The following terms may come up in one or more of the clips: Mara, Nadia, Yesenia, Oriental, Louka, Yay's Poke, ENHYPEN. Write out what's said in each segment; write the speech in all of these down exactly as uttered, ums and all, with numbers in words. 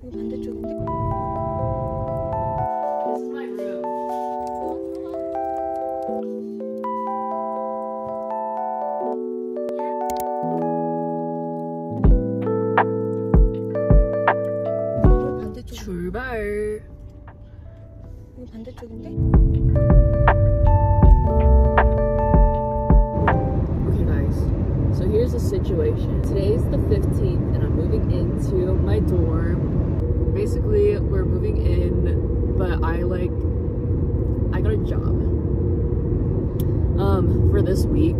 This is my room. 출발. 이거 반대쪽인데? Okay guys, so here's the situation. Today's the fifteenth and I'm moving into my dorm. Basically, we're moving in, but I like, I got a job um, for this week,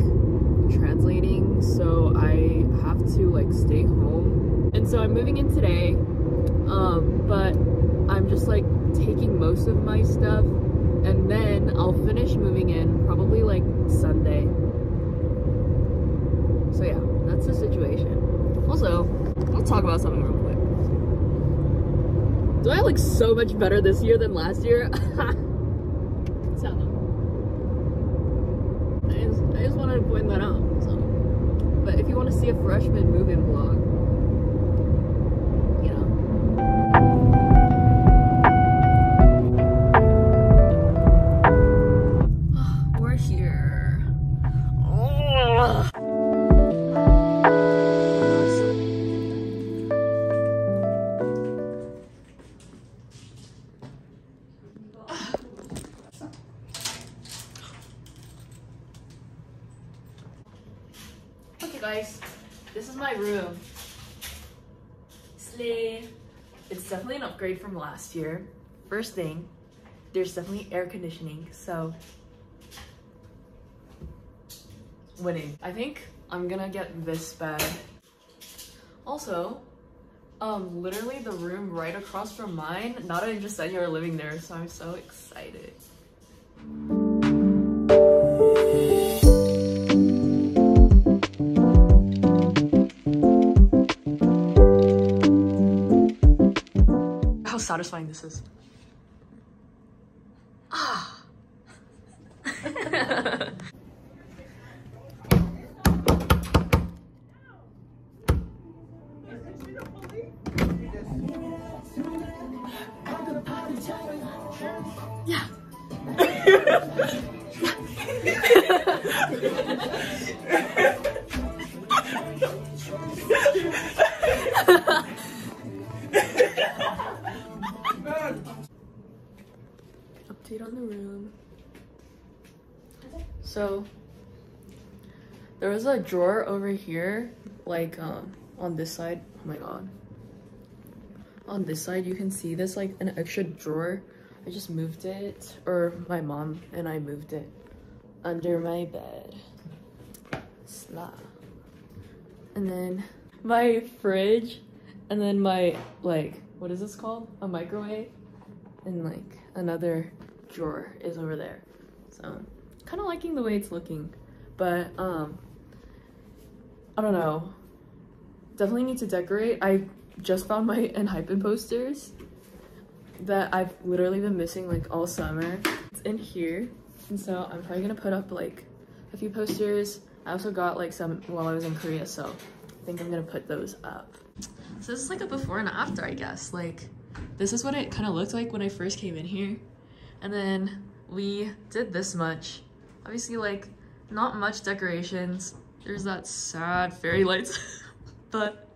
translating, so I have to like stay home. And so I'm moving in today. Um, but I'm just like taking most of my stuff and then I'll finish moving in probably like Sunday. So yeah, that's the situation. Also, let's talk about something real quick. Do I look so much better this year than last year? So, I just, I just wanted to point that out. So. But if you want to see a freshman move-in vlog, guys, this is my room. Slay. It's definitely an upgrade from last year. First thing, there's definitely air conditioning, so winning. I think I'm gonna get this bed. Also, um, literally the room right across from mine, Nadia and Yesenia are living there, so I'm so excited. Satisfying this is. Ah. Yeah. On the room. So there was a drawer over here, like um on this side. Oh my god. On this side you can see this like an extra drawer. I just moved it, or my mom and I moved it under my bed. Sla. And then my fridge, and then my like what is this called? A microwave, and like another drawer is over there. So kind of liking the way it's looking, but um I don't know, definitely need to decorate. I just found my ENHYPEN posters that I've literally been missing like all summer. It's in here, and so I'm probably gonna put up like a few posters. I also got like some while I was in Korea, so I think I'm gonna put those up. So this is like a before and after, I guess. Like this is what it kind of looked like when I first came in here. And then we did this much. Obviously, like, not much decorations. There's that sad fairy lights. But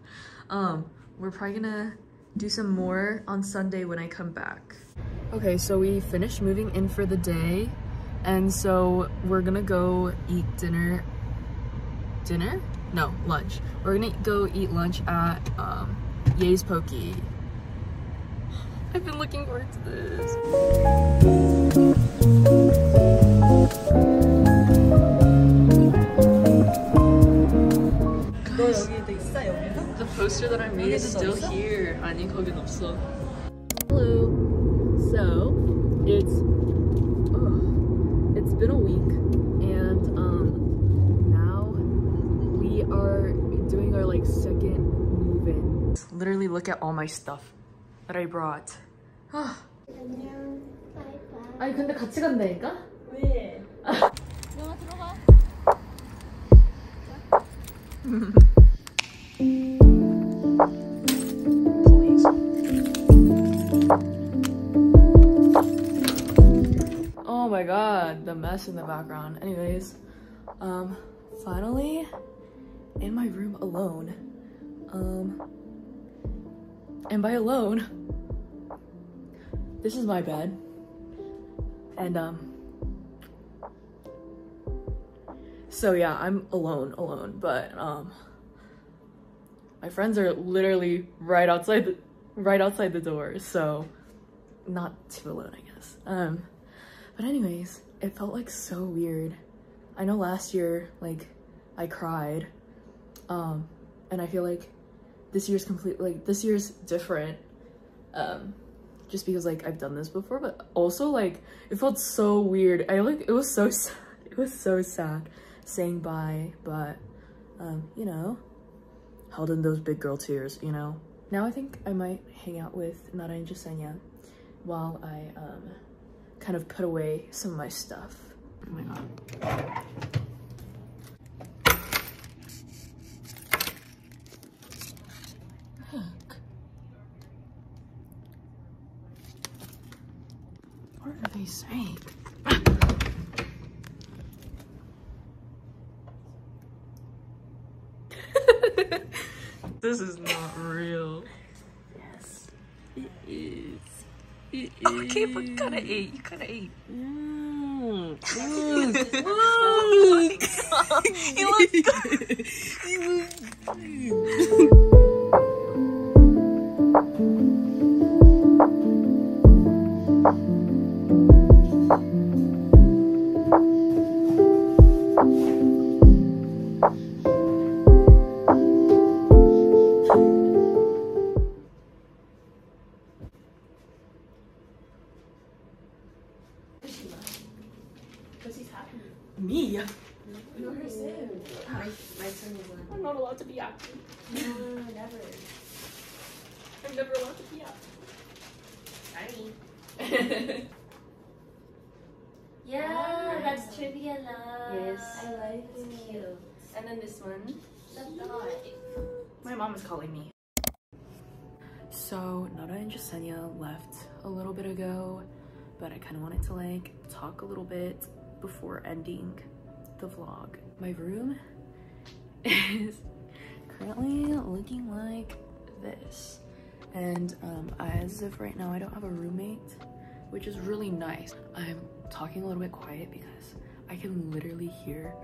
um, we're probably gonna do some more on Sunday when I come back. Okay, so we finished moving in for the day. And so we're gonna go eat dinner. Dinner? No, lunch. We're gonna go eat lunch at um, Yay's Poke. I've been looking forward to this. Guys, the poster that I made is still here. Hello. So, it's uh, it's been a week, and um, now we are doing our like second move-in. Literally, look at all my stuff that I brought. Huh. 아니 근데 같이 간다니까? 왜? 들어가 들어가. Please. a mess in the background. Anyways, um, finally in my room alone. Um, and by alone, this is my bed. And, um, so yeah, I'm alone, alone, but, um, my friends are literally right outside the, right outside the door, so not too alone, I guess. Um, but anyways, it felt like so weird. I know last year, like, I cried, um, and I feel like this year's completely, like, this year's different, um, just because, like, I've done this before, but also, like, it felt so weird. I, like, it was so sad, it was so sad saying bye, but, um, you know, held in those big girl tears, you know? Now I think I might hang out with Mara and Yesenia while I, um, kind of put away some of my stuff. Oh my god. Look. What are they saying? This is not real. Yes, it is. It oh, okay, is. But you gotta eat. You gotta eat. Mm. Mm. Look. Oh my god. He looks good. He looks good. Me? You're my, my turn is on. I'm not allowed to be active. No, never. I'm never allowed to be active. Sorry. Yeah, oh, that's trivia love. Yes. I like it. It's cute. And then this one. The dog. My mom is calling me. So, Nadia and Yesenia left a little bit ago, but I kind of wanted to like talk a little bit before ending the vlog. My room is currently looking like this, and um, as of right now I don't have a roommate, which is really nice. I'm talking a little bit quiet because I can literally hear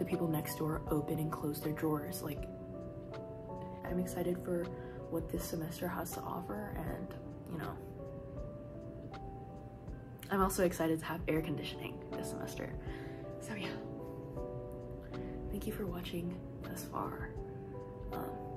the people next door open and close their drawers. Like, I'm excited for what this semester has to offer, and you know, I'm also excited to have air conditioning this semester. So yeah, thank you for watching thus far. Um,